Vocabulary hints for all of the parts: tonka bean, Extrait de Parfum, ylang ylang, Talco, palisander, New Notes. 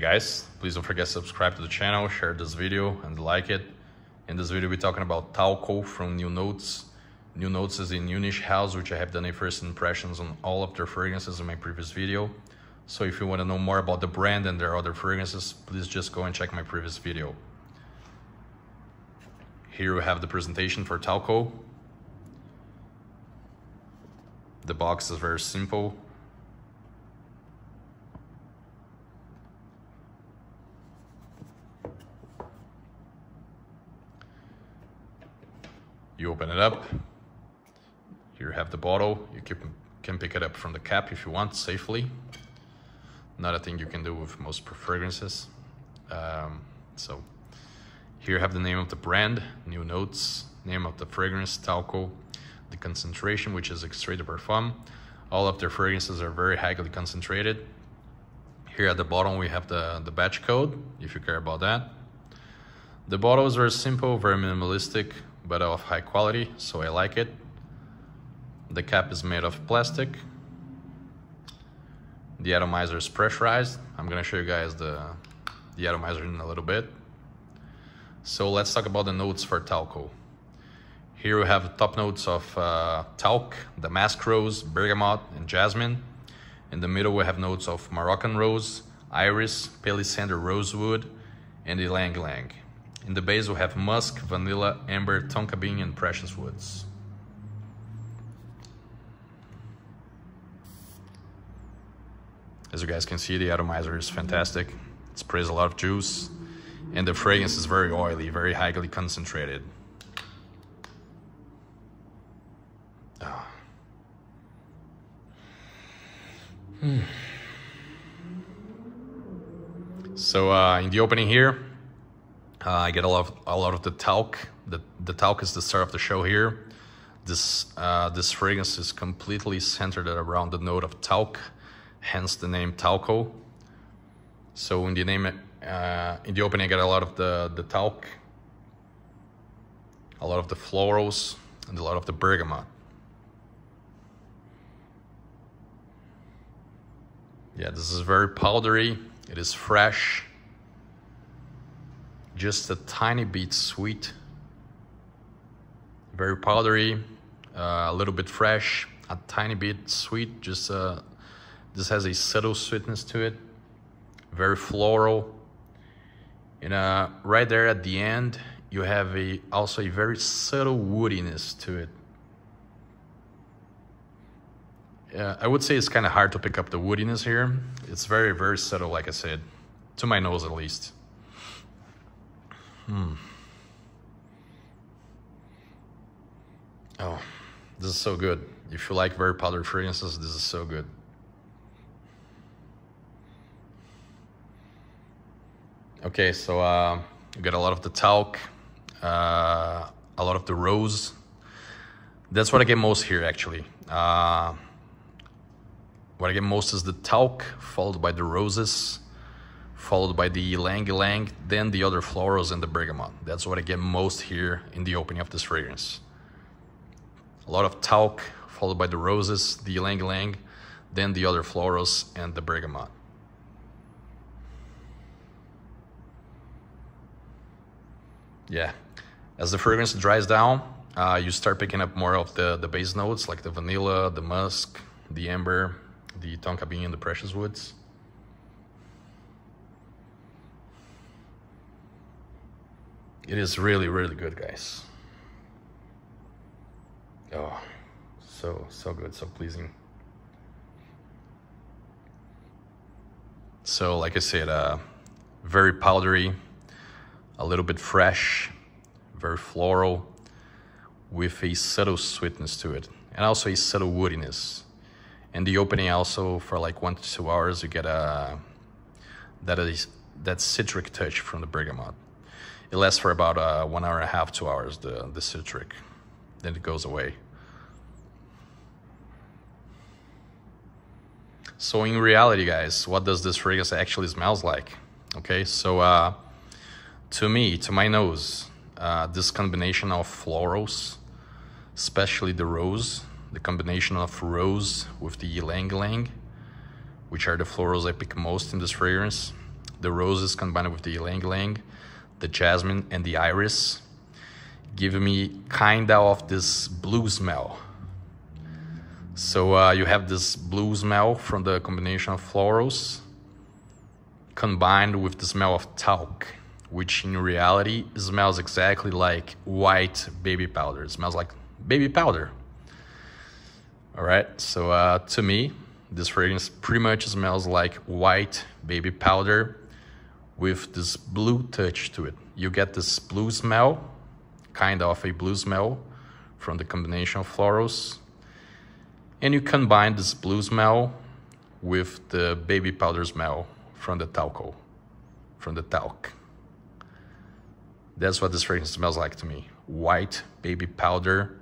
Hey guys, please don't forget to subscribe to the channel, share this video and like it. In this video we're talking about Talco from New Notes. New Notes is a new niche house which I have done a first impressions on all of their fragrances in my previous video. So if you want to know more about the brand and their other fragrances, please just go and check my previous video. Here we have the presentation for Talco. The box is very simple. You open it up. Here you have the bottle. You can pick it up from the cap if you want, safely. Not a thing you can do with most fragrances. So here you have the name of the brand, New Notes, name of the fragrance, Talco, the concentration, which is Extrait de Parfum. All of their fragrances are very highly concentrated. Here at the bottom, we have the batch code, if you care about that. The bottle is very simple, very minimalistic, but of high quality, so I like it. The cap is made of plastic. The atomizer is pressurized. I'm gonna show you guys the atomizer in a little bit. So let's talk about the notes for Talco. Here we have top notes of talc, damask rose, bergamot, and jasmine. In the middle we have notes of Moroccan rose, iris, palisander rosewood, and ylang ylang. In the base we have musk, vanilla, amber, tonka bean, and precious woods. As you guys can see, the atomizer is fantastic. It sprays a lot of juice, and the fragrance is very oily, very highly concentrated. So in the opening here, I get a lot of the talc. The talc is the star of the show here. This fragrance is completely centered around the note of talc, hence the name Talco. So in the opening, I get a lot of the talc, a lot of the florals, and a lot of the bergamot. Yeah, this is very powdery. It is fresh. Just a tiny bit sweet, very powdery, a little bit fresh, a tiny bit sweet. Just this has a subtle sweetness to it, very floral. And right there at the end, you have also a very subtle woodiness to it. I would say it's kind of hard to pick up the woodiness here. It's very, very subtle, like I said, to my nose at least. Oh, this is so good. If you like very powdery fragrances, this is so good. Okay, so you got a lot of the talc, a lot of the rose. That's what I get most here, actually. What I get most is the talc, followed by the roses, followed by the ylang ylang, then the other florals and the bergamot. That's what I get most here in the opening of this fragrance. A lot of talc, followed by the roses, the ylang ylang, then the other florals and the bergamot. Yeah, as the fragrance dries down, you start picking up more of the base notes, like the vanilla, the musk, the amber, the tonka bean, and the precious woods. It is really, really good, guys. Oh, so good, so pleasing. So, like I said, very powdery, a little bit fresh, very floral, with a subtle sweetness to it, and also a subtle woodiness. And the opening also, for like 1 to 2 hours, you get that citric touch from the bergamot. It lasts for about 1.5 hours, 2 hours, the citric. Then it goes away. So in reality, guys, what does this fragrance actually smells like? Okay, so to me, to my nose, this combination of florals, especially the rose, the combination of rose with the ylang ylang, which are the florals I pick most in this fragrance, The roses combined with the ylang-ylang, the jasmine and the iris give me kind of this blue smell. So you have this blue smell from the combination of florals combined with the smell of talc, which in reality smells exactly like white baby powder. It smells like baby powder. All right, so to me, this fragrance pretty much smells like white baby powder with this blue touch to it. You get this blue smell, kind of a blue smell from the combination of florals, and you combine this blue smell with the baby powder smell from the talco, from the talc. That's what this fragrance smells like to me. White baby powder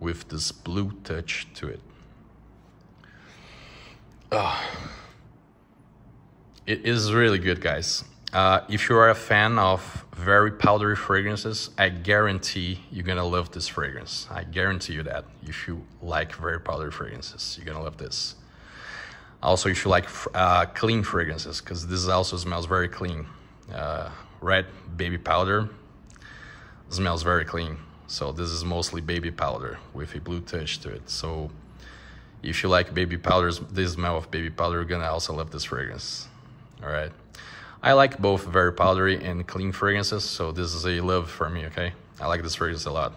with this blue touch to it. It is really good, guys. If you are a fan of very powdery fragrances, I guarantee you're gonna love this fragrance. I guarantee you that. If you like very powdery fragrances, you're gonna love this. Also, if you like clean fragrances, because this also smells very clean. Red baby powder smells very clean. So this is mostly baby powder with a blue touch to it. So if you like baby powders, this smell of baby powder, you're gonna also love this fragrance. All right. I like both very powdery and clean fragrances, so this is a love for me, okay? I like this fragrance a lot.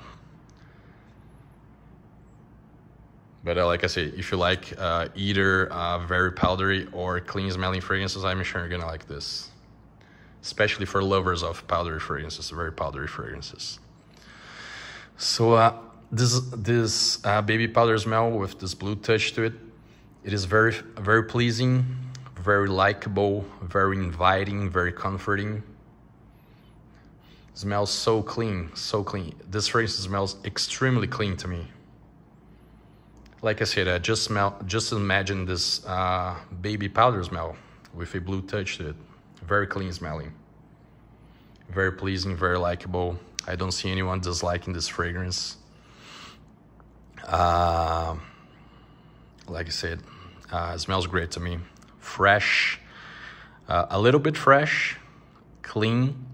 But like I say, if you like either very powdery or clean smelling fragrances, I'm sure you're gonna like this. Especially for lovers of powdery fragrances, very powdery fragrances. So this baby powder smell with this blue touch to it, it is very pleasing, very likable, very inviting, very comforting. It smells so clean, so clean. This fragrance smells extremely clean to me. Like I said, I just imagine this baby powder smell with a blue touch to it. Very clean smelling, very pleasing, very likable. I don't see anyone disliking this fragrance. Like I said, it smells great to me. Fresh, a little bit fresh, clean,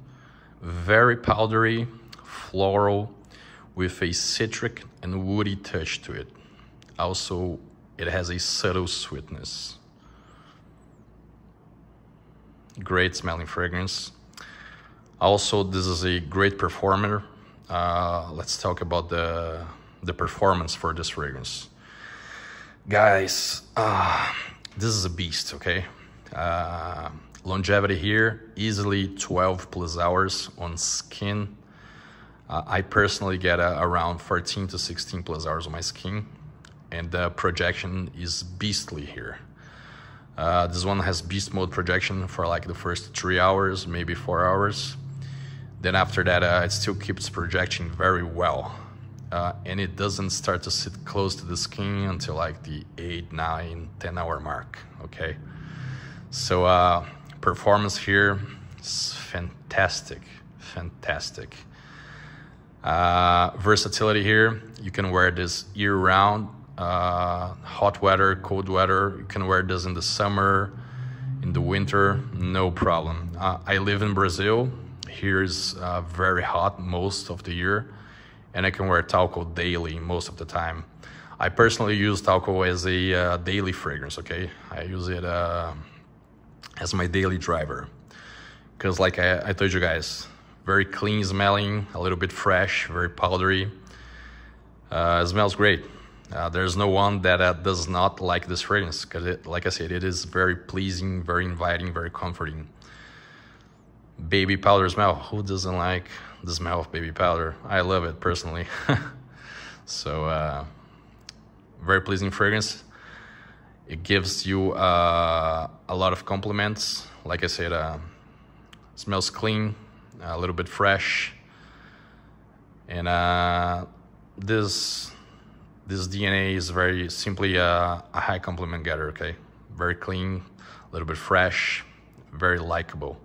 very powdery, floral, with a citric and woody touch to it. Also, it has a subtle sweetness. Great smelling fragrance. Also, this is a great performer. Let's talk about the performance for this fragrance. Guys, this is a beast, okay? Longevity here, easily 12+ hours on skin. I personally get around 14 to 16 plus hours on my skin, and the projection is beastly here. This one has beast mode projection for like the first 3 hours, maybe 4 hours. Then after that, it still keeps projecting very well. And it doesn't start to sit close to the skin until like the 8, 9, 10 hour mark, okay? So performance here is fantastic, fantastic. Versatility here, you can wear this year round. Hot weather, cold weather, you can wear this in the summer, in the winter, no problem. I live in Brazil, here is very hot most of the year, and I can wear talco daily most of the time. I personally use talco as a daily fragrance, okay? I use it as my daily driver, because like I told you guys, very clean smelling, a little bit fresh, very powdery, it smells great. There's no one that does not like this fragrance, because like I said, it is very pleasing, very inviting, very comforting. Baby powder smell, who doesn't like the smell of baby powder? I love it personally. So very pleasing fragrance. It gives you a lot of compliments. Like I said, smells clean, a little bit fresh, and This DNA is very simply a high compliment getter, okay? Very clean, a little bit fresh, very likable.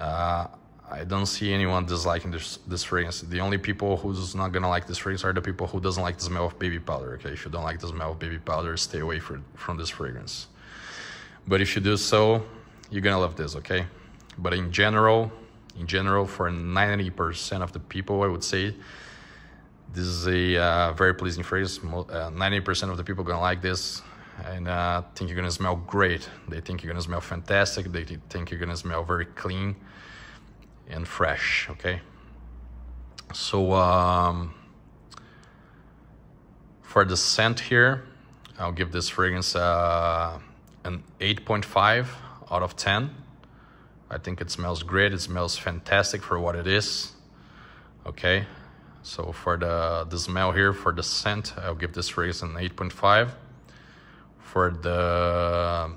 I don't see anyone disliking this fragrance. The only people who's not gonna like this fragrance are the people who doesn't like the smell of baby powder, okay? If you don't like the smell of baby powder, stay away from this fragrance. But if you do so, you're gonna love this, okay? But in general, for 90% of the people, I would say, this is a very pleasing phrase. 90% of the people are gonna like this and think you're gonna smell great. They think you're gonna smell fantastic. They think you're gonna smell very clean and fresh, okay? So for the scent here, I'll give this fragrance an 8.5 out of 10. I think it smells great. It smells fantastic for what it is, okay? So for the smell here, for the scent, I'll give this fragrance an 8.5. For the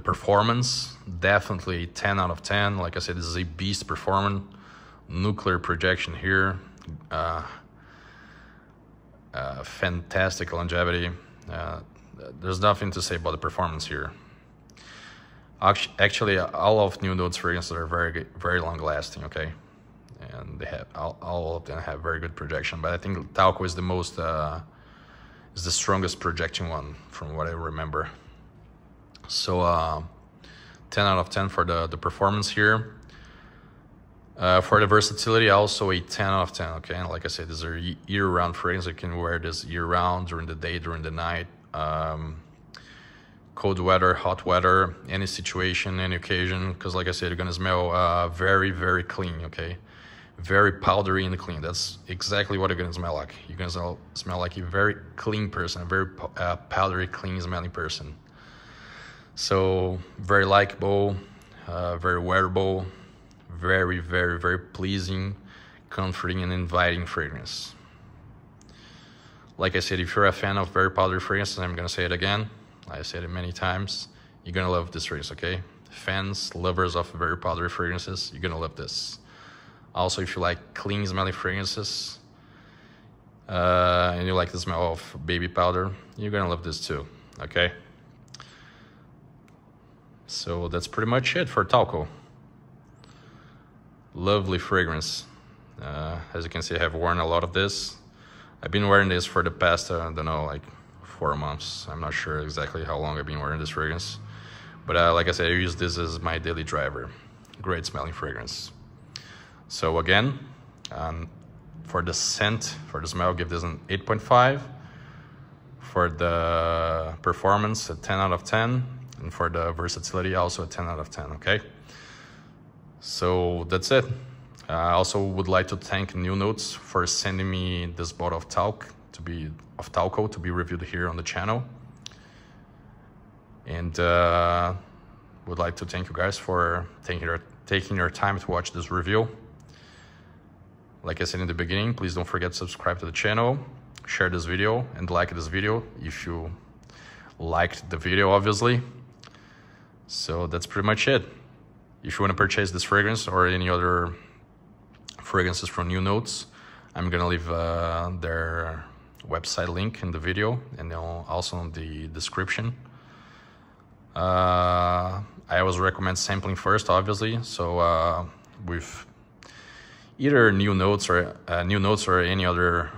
performance, definitely 10 out of 10. Like I said, this is a beast performance. Nuclear projection here. Fantastic longevity. There's nothing to say about the performance here. Actually, all of New Notes fragrances are very, very long lasting, okay? And they have all of them have very good projection, but I think Talco is the most is the strongest projecting one from what I remember. So 10 out of 10 for the performance here. For the versatility, also a 10 out of 10, okay? And like I said, these are year-round fragrances. You can wear this year-round, during the day, during the night. Cold weather, hot weather, any situation, any occasion, because like I said, you're gonna smell very, very clean, okay? Very powdery and clean. That's exactly what you're gonna smell like. You're gonna smell like a very clean person, a very powdery, clean smelling person. So very likable, very wearable, very, very, very pleasing, comforting and inviting fragrance. Like I said, if you're a fan of very powdery fragrances, I'm gonna say it again, I said it many times, you're gonna love this fragrance, okay? Fans, lovers of very powdery fragrances, you're gonna love this. Also, if you like clean smelling fragrances, and you like the smell of baby powder, you're gonna love this too, okay? So that's pretty much it for Talco. Lovely fragrance. As you can see, I have worn a lot of this. I've been wearing this for the past, I don't know, like 4 months. I'm not sure exactly how long I've been wearing this fragrance. But like I said, I use this as my daily driver. Great smelling fragrance. So again, for the scent, for the smell, I'll give this an 8.5. For the performance, a 10 out of 10. And for the versatility, also a 10 out of 10, okay? So that's it. I also would like to thank New Notes for sending me this bottle of Talco to be reviewed here on the channel. And would like to thank you guys for taking your time to watch this review. Like I said in the beginning, please don't forget to subscribe to the channel, share this video and like this video if you liked the video, obviously. So that's pretty much it. If you want to purchase this fragrance or any other fragrances from New Notes, I'm gonna leave their website link in the video and also in the description. I always recommend sampling first, obviously. So with either New Notes or any other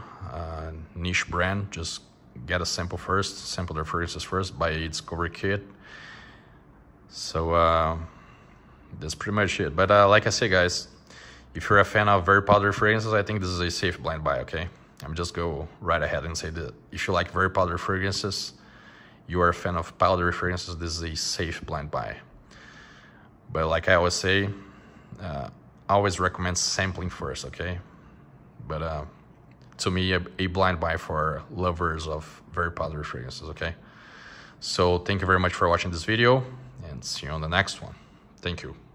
niche brand, just get a sample first, sample their fragrances first, buy a discovery kit. So that's pretty much it. But like I say, guys, if you're a fan of very powdery fragrances, I think this is a safe blind buy, okay? I'm just go right ahead and say that if you like very powdery fragrances, you are a fan of powdery fragrances, this is a safe blind buy. But like I always say, I always recommend sampling first, okay? But to me, a blind buy for lovers of very powdery fragrances, okay? So thank you very much for watching this video and see you on the next one. Thank you.